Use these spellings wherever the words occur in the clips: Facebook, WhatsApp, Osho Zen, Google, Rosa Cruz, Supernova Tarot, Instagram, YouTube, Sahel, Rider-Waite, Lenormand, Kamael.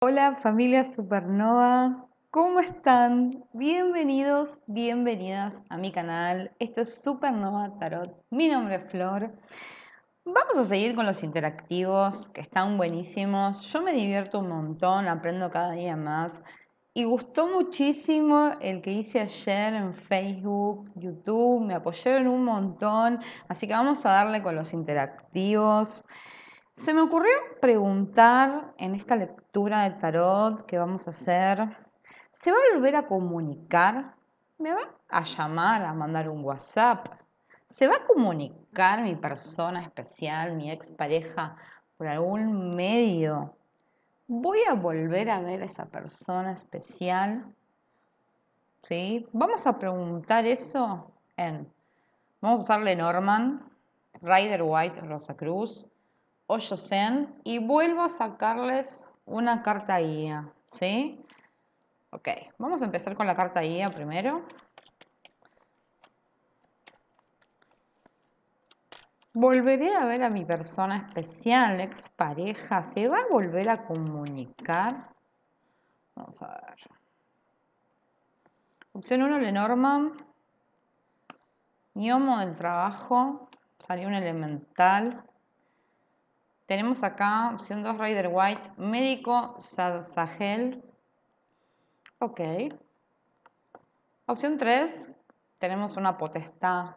Hola familia Supernova, ¿cómo están? Bienvenidos, bienvenidas a mi canal. Esto es Supernova Tarot, mi nombre es Flor. Vamos a seguir con los interactivos que están buenísimos. Yo me divierto un montón, aprendo cada día más. Y gustó muchísimo el que hice ayer en Facebook, YouTube, me apoyaron un montón. Así que vamos a darle con los interactivos. Se me ocurrió preguntar en esta lectura de tarot que vamos a hacer, ¿se va a volver a comunicar? ¿Me va a llamar, a mandar un WhatsApp? ¿Se va a comunicar mi persona especial, mi expareja, por algún medio? ¿Voy a volver a ver a esa persona especial? ¿Sí? Vamos a preguntar eso en... Vamos a usar Lenormand, Rider-Waite, Rosa Cruz, Osho Zen, y vuelvo a sacarles una carta guía, ¿sí? Ok, vamos a empezar con la carta guía primero. ¿Volveré a ver a mi persona especial, expareja? ¿Se va a volver a comunicar? Vamos a ver. Opción 1, Lenormand. Gnomo del trabajo. Salió un elemental. Tenemos acá, opción 2, Rider-Waite, médico, Sahel. Ok. Opción 3, tenemos una potestad,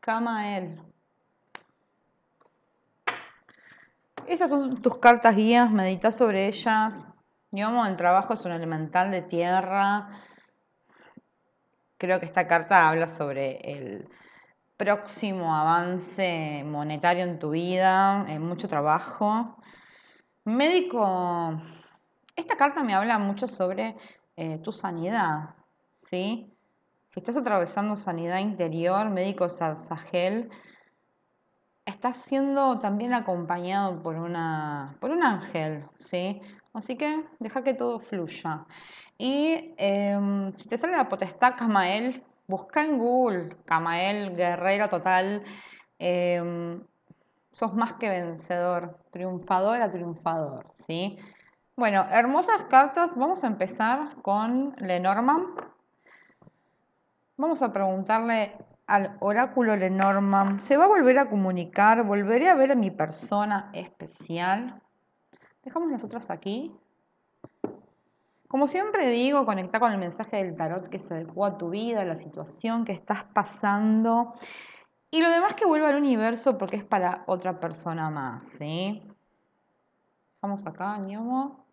Kamael. Estas son tus cartas guías, medita sobre ellas. Gnomo del trabajo es un elemental de tierra. Creo que esta carta habla sobre el próximo avance monetario en tu vida, en mucho trabajo. Médico, esta carta me habla mucho sobre tu sanidad, ¿sí? Si estás atravesando sanidad interior, médico Sahel, estás siendo también acompañado por un ángel, ¿sí? Así que deja que todo fluya. Y si te sale la potestad Kamael, busca en Google, Kamael, guerrero total, sos más que vencedor, triunfadora, triunfador, ¿sí? Bueno, hermosas cartas, vamos a empezar con Lenormand. Vamos a preguntarle al oráculo Lenormand, ¿se va a volver a comunicar? ¿Volveré a ver a mi persona especial? Dejamos las otras aquí. Como siempre digo, conecta con el mensaje del tarot que se adecua a tu vida, a la situación que estás pasando. Y lo demás que vuelva al universo porque es para otra persona más, ¿sí? Vamos acá, gnomo.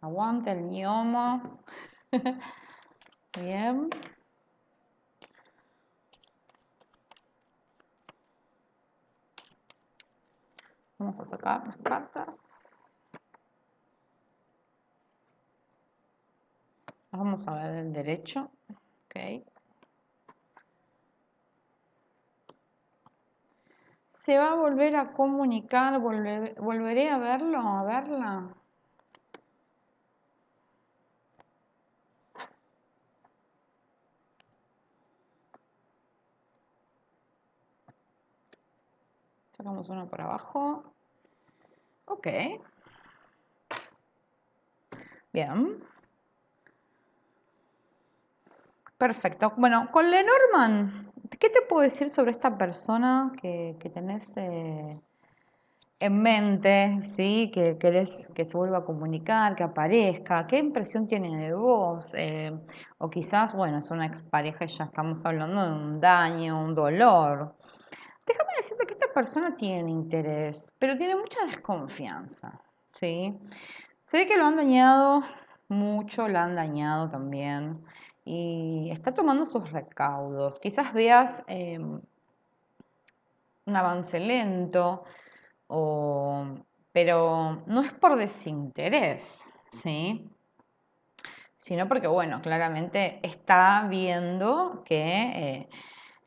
Aguanta el gnomo. Bien. Vamos a sacar las cartas. Vamos a ver el derecho. Okay. ¿Se va a volver a comunicar? ¿Volveré a verlo, a verla? Sacamos una por abajo. Ok. Bien. Perfecto. Bueno, con Lenormand, ¿qué te puedo decir sobre esta persona que tenés en mente, ¿sí? Que querés que se vuelva a comunicar, que aparezca? ¿Qué impresión tiene de vos? O quizás, bueno, es una expareja y ya estamos hablando de un daño, un dolor. Déjame decirte que esta persona tiene interés, pero tiene mucha desconfianza, ¿sí? Se ve que lo han dañado mucho, la han dañado también. Y está tomando sus recaudos. Quizás veas un avance lento, pero no es por desinterés, ¿sí? Sino porque, bueno, claramente está viendo que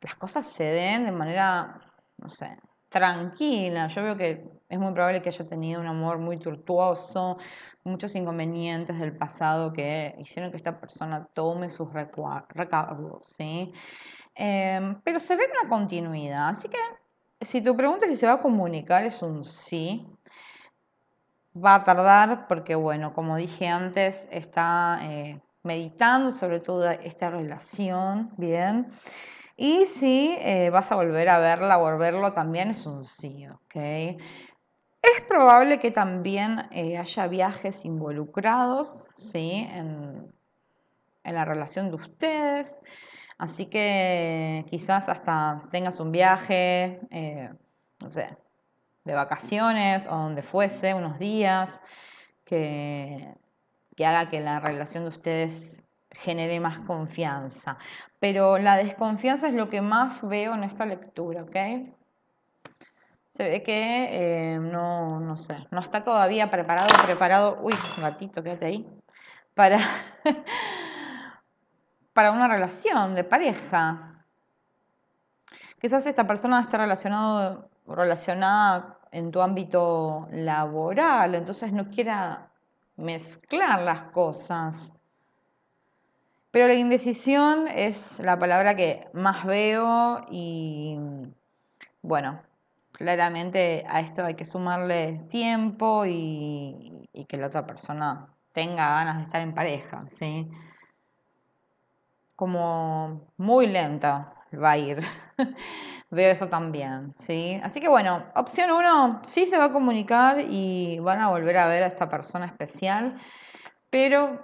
las cosas se den de manera, no sé, tranquila. Yo veo que es muy probable que haya tenido un amor muy tortuoso, muchos inconvenientes del pasado que hicieron que esta persona tome sus recaudos, ¿sí? Pero se ve una continuidad. Así que si tu pregunta es si se va a comunicar, es un sí. Va a tardar porque, bueno, como dije antes, está meditando sobre todo esta relación, bien. Y si vas a volver a verla o verlo, también es un sí, ¿ok? Es probable que también haya viajes involucrados, ¿sí? En la relación de ustedes. Así que quizás hasta tengas un viaje, no sé, de vacaciones o donde fuese, unos días, que haga que la relación de ustedes genere más confianza. Pero la desconfianza es lo que más veo en esta lectura, ¿ok? Se ve que no está todavía preparado, uy, gatito, quédate ahí, para una relación de pareja. Quizás esta persona está relacionada en tu ámbito laboral, entonces no quiera mezclar las cosas. Pero la indecisión es la palabra que más veo y, bueno, claramente a esto hay que sumarle tiempo y que la otra persona tenga ganas de estar en pareja, ¿sí? Como muy lenta va a ir. Veo eso también, ¿sí? Así que, bueno, opción 1, sí se va a comunicar y van a volver a ver a esta persona especial, pero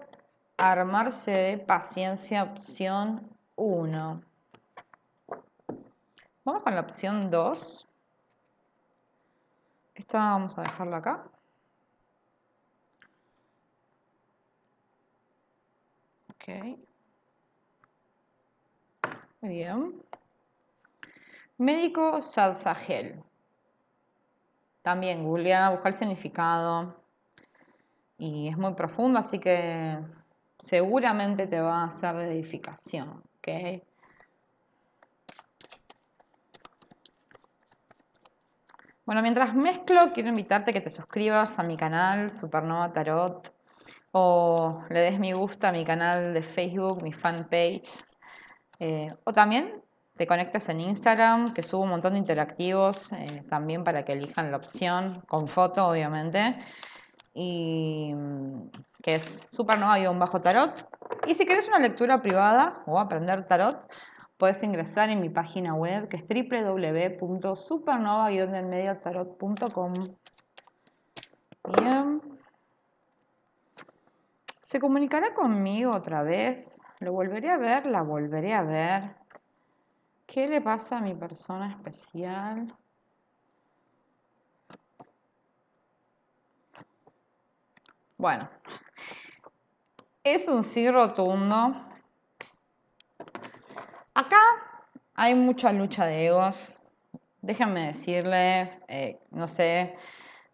armarse de paciencia, opción 1. Vamos con la opción 2. Esta vamos a dejarla acá. Ok. Muy bien. Médico Sahel. También googlea, busca el significado. Y es muy profundo, así que seguramente te va a hacer de edificación, ¿ok? Bueno, mientras mezclo, quiero invitarte a que te suscribas a mi canal Supernova Tarot o le des me gusta a mi canal de Facebook, mi fanpage. O también te conectas en Instagram, que subo un montón de interactivos también para que elijan la opción, con foto obviamente. Y que es supernova-tarot. Y si querés una lectura privada o aprender tarot, puedes ingresar en mi página web, que es www.supernova-tarot.com. Bien. Se comunicará conmigo otra vez. Lo volveré a ver, la volveré a ver. ¿Qué le pasa a mi persona especial? Bueno, es un sí rotundo. Acá hay mucha lucha de egos. Déjenme decirle, no sé,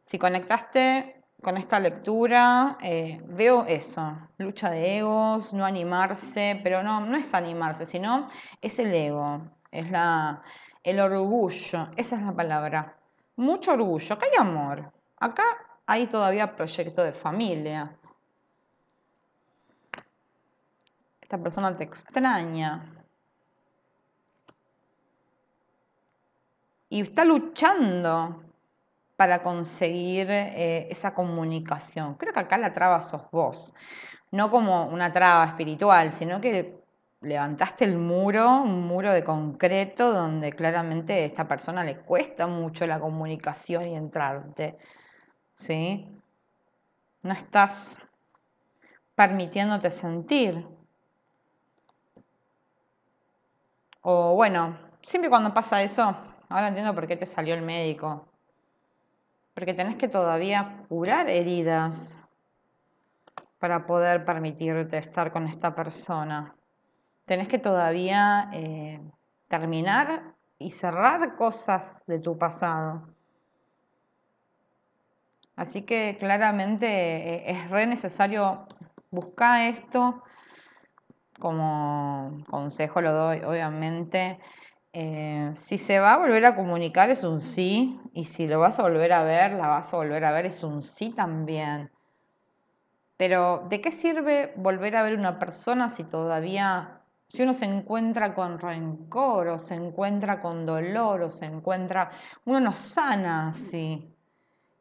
si conectaste con esta lectura, veo eso, lucha de egos, no animarse, pero no es animarse, sino es el ego, es el orgullo, esa es la palabra. Mucho orgullo, acá hay amor, acá hay todavía proyecto de familia. Esta persona te extraña. Y está luchando para conseguir esa comunicación. Creo que acá la traba sos vos. No como una traba espiritual, sino que levantaste el muro, un muro de concreto donde claramente a esta persona le cuesta mucho la comunicación y entrarte. ¿Sí? No estás permitiéndote sentir. O bueno, siempre cuando pasa eso, ahora entiendo por qué te salió el médico. Porque tenés que todavía curar heridas para poder permitirte estar con esta persona. Tenés que todavía terminar y cerrar cosas de tu pasado. Así que claramente es re necesario buscar esto, como consejo lo doy, obviamente. Si se va a volver a comunicar es un sí, y si lo vas a volver a ver, la vas a volver a ver, es un sí también. Pero ¿de qué sirve volver a ver una persona si todavía, si uno se encuentra con rencor, o se encuentra con dolor, o se encuentra, uno no sana así?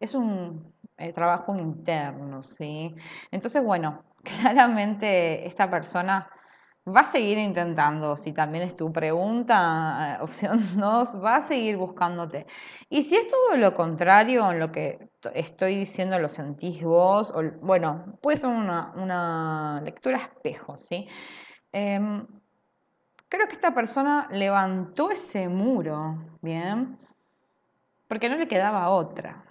Es un trabajo interno, ¿sí? Entonces, bueno, claramente esta persona va a seguir intentando, si también es tu pregunta, opción 2, va a seguir buscándote. Y si es todo lo contrario, en lo que estoy diciendo lo sentís vos, o, bueno, puede ser una lectura espejo, ¿sí? Creo que esta persona levantó ese muro, ¿bien? Porque no le quedaba otra.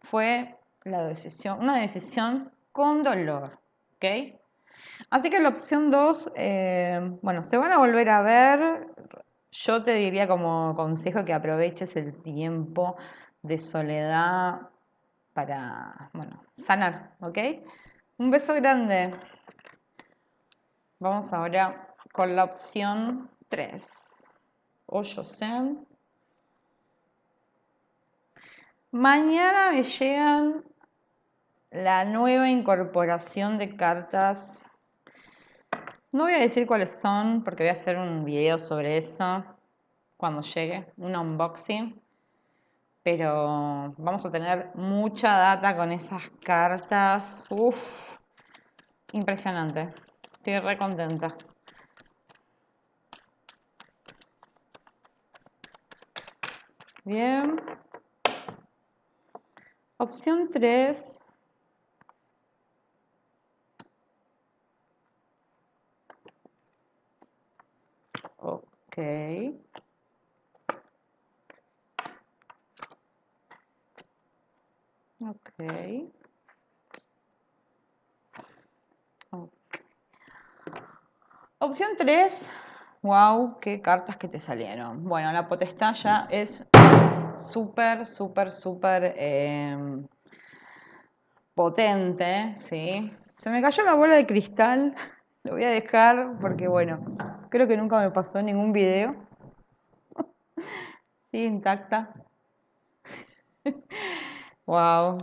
Fue la decisión, una decisión con dolor, ¿ok? Así que la opción 2, bueno, se van a volver a ver. Yo te diría como consejo que aproveches el tiempo de soledad para, bueno, sanar, ¿ok? Un beso grande. Vamos ahora con la opción 3. Osho Zen. Mañana me llegan la nueva incorporación de cartas. No voy a decir cuáles son porque voy a hacer un video sobre eso cuando llegue, un unboxing. Pero vamos a tener mucha data con esas cartas. Uf, impresionante. Estoy re contenta. Bien. Opción 3. Ok. Ok. Ok. Opción 3. Wow, qué cartas que te salieron. Bueno, la potestad ya es súper, súper, súper potente, ¿sí? Se me cayó la bola de cristal. Lo voy a dejar porque, bueno, creo que nunca me pasó en ningún video. Sí, intacta. Wow.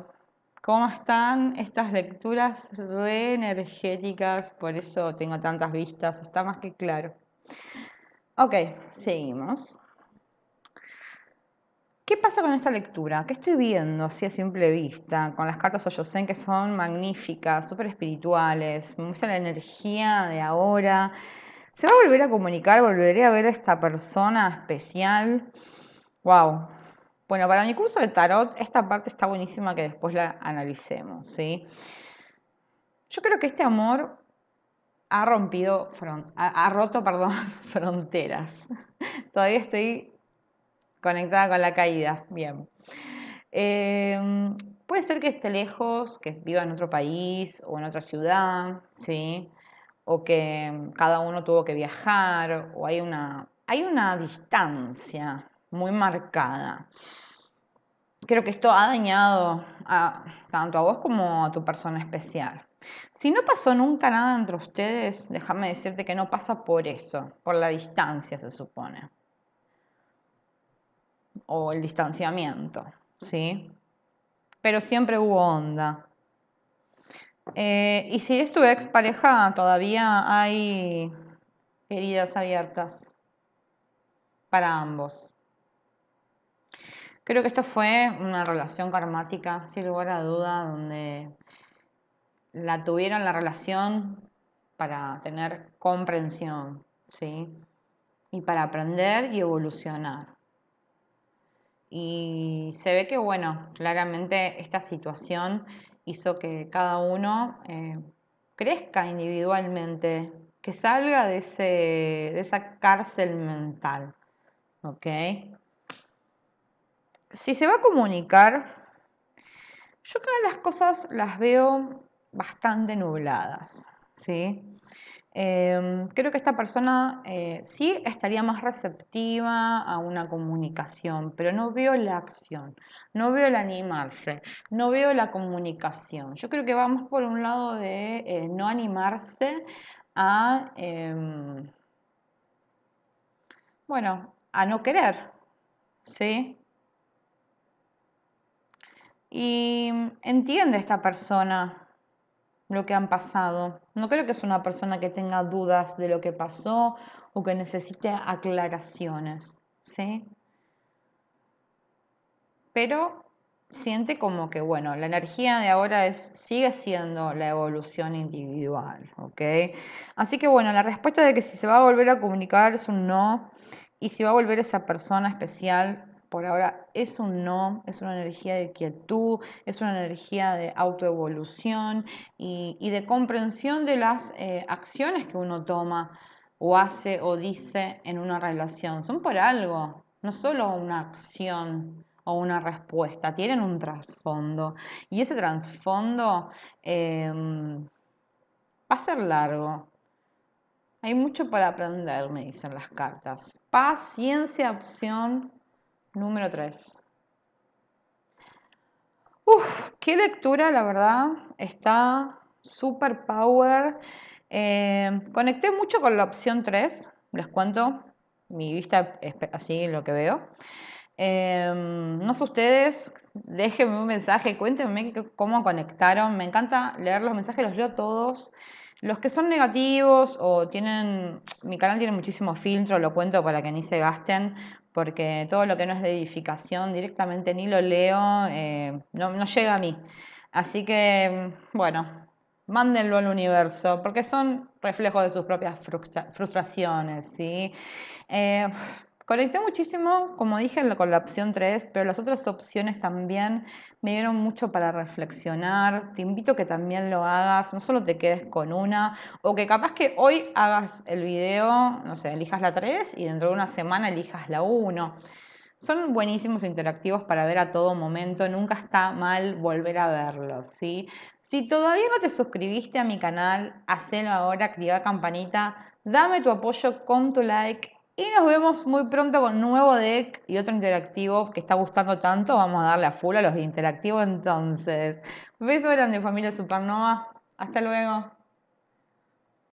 ¿Cómo están estas lecturas re energéticas? Por eso tengo tantas vistas. Está más que claro. Ok, seguimos. ¿Qué pasa con esta lectura? ¿Qué estoy viendo así a simple vista? Con las cartas Osho Zen, que son magníficas, súper espirituales. Me gusta la energía de ahora. ¿Se va a volver a comunicar? ¿Volveré a ver a esta persona especial? ¡Wow! Bueno, para mi curso de tarot, esta parte está buenísima que después la analicemos, ¿sí? Yo creo que este amor ha rompido, ha roto, fronteras. Todavía estoy conectada con la caída. Bien. Puede ser que esté lejos, que viva en otro país o en otra ciudad, ¿sí? O que cada uno tuvo que viajar, o hay una distancia muy marcada. Creo que esto ha dañado tanto a vos como a tu persona especial. Si no pasó nunca nada entre ustedes, déjame decirte que no pasa por eso, por la distancia se supone. O el distanciamiento, ¿sí? Pero siempre hubo onda. Y si es tu expareja, todavía hay heridas abiertas para ambos. Creo que esto fue una relación karmática, sin lugar a duda, donde la tuvieron la relación para tener comprensión, ¿sí? Y para aprender y evolucionar. Y se ve que, bueno, claramente esta situación hizo que cada uno crezca individualmente, que salga de esa cárcel mental, ¿ok? Si se va a comunicar, yo creo que las cosas las veo bastante nubladas, ¿sí? Creo que esta persona sí estaría más receptiva a una comunicación, pero no veo la acción, no veo el animarse, no veo la comunicación. Yo creo que vamos por un lado de no animarse a, bueno, a no querer, ¿sí? Y entiende esta persona lo que han pasado. No creo que es una persona que tenga dudas de lo que pasó o que necesite aclaraciones, ¿sí? Pero siente como que, bueno, la energía de ahora sigue siendo la evolución individual, ¿ok? Así que, bueno, la respuesta de que si se va a volver a comunicar es un no, y si va a volver esa persona especial, por ahora es un no, es una energía de quietud, es una energía de autoevolución y de comprensión de las acciones que uno toma o hace o dice en una relación. Son por algo, no solo una acción o una respuesta, tienen un trasfondo. Y ese trasfondo va a ser largo. Hay mucho para aprender, me dicen las cartas. Paciencia, opción número 3. Uf, qué lectura, la verdad. Está super power. Conecté mucho con la opción 3. Les cuento mi vista, así lo que veo. No sé ustedes, déjenme un mensaje, cuéntenme cómo conectaron. Me encanta leer los mensajes, los leo todos. Los que son negativos o tienen... Mi canal tiene muchísimo filtro, lo cuento para que ni se gasten, porque todo lo que no es de edificación directamente ni lo leo, no llega a mí. Así que, bueno, mándenlo al universo, porque son reflejos de sus propias frustraciones, ¿sí? Conecté muchísimo, como dije, con la opción 3, pero las otras opciones también me dieron mucho para reflexionar. Te invito a que también lo hagas, no solo te quedes con una, o que capaz que hoy hagas el video, no sé, elijas la 3 y dentro de una semana elijas la 1. Son buenísimos interactivos para ver a todo momento, nunca está mal volver a verlos, ¿sí? Si todavía no te suscribiste a mi canal, hacelo ahora, activa campanita, dame tu apoyo con tu like. Y nos vemos muy pronto con nuevo deck y otro interactivo que está gustando tanto. Vamos a darle a full a los interactivos entonces. Beso grande, familia Supernova. Hasta luego.